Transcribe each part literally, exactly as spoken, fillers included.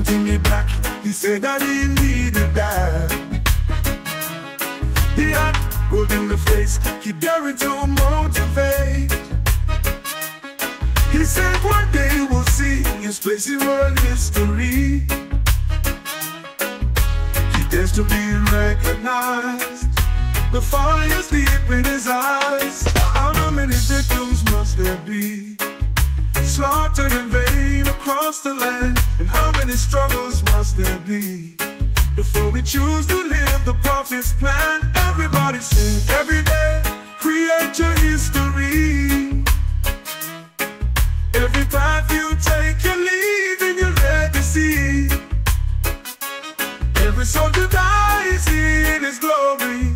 and bring it back. He said that he needed that. He had gold in the face, he dared to motivate. He said one day we'll see his place in world history. He dares to be recognized. The fire's deep in his eyes. How many victims must there be? Slaughtered in vain across the land. And how many struggles must there be before we choose to live the prophet's plan? Everybody sing, every day, create your history. Every path you take, you leave in your legacy. Every soldier dies in his glory.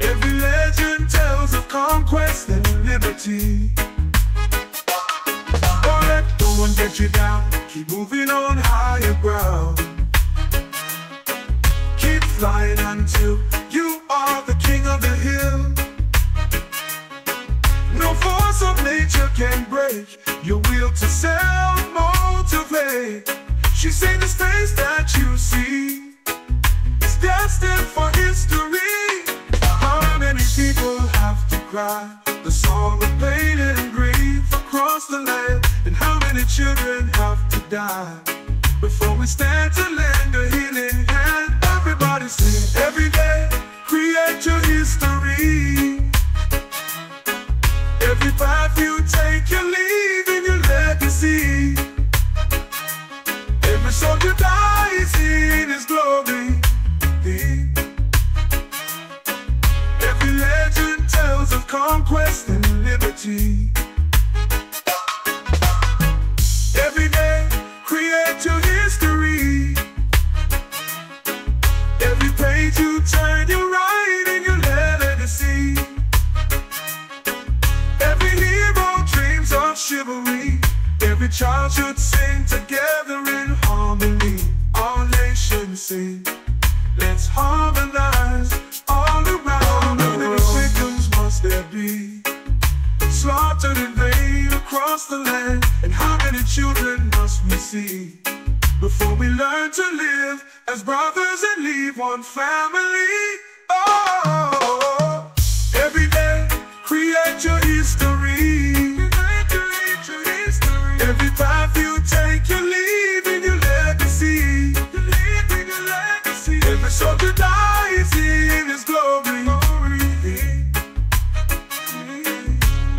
Every legend tells of conquest and liberty. Don't let no one get you down. Keep moving on higher ground. Keep flying until you are the king of the hill. No force of nature can break your will to self-motivate. She said the space that you see is destined for history. How many people have to cry the song of pain and grief across the land? And how many children have to die before we stand to lend a healing hand? Everybody sing, every day, create your history. Every path you take, you leave in your legacy. Every soldier dies in his glory. Every legend tells of conquest and liberty. Every day, create your history. Every page you turn, you write in your legacy. Every hero dreams of chivalry. Every child should sing together in harmony. All nations sing. Let's harmonize all around. How many victims must there be? Slaughtered in vain across the land. And how many children must we see before we learn to live as brothers and leave one family? Oh, every day, create your history. Every path you take, you leave in your legacy. Every soldier dies in his glory.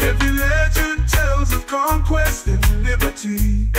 Every legend tells of conquest and liberty.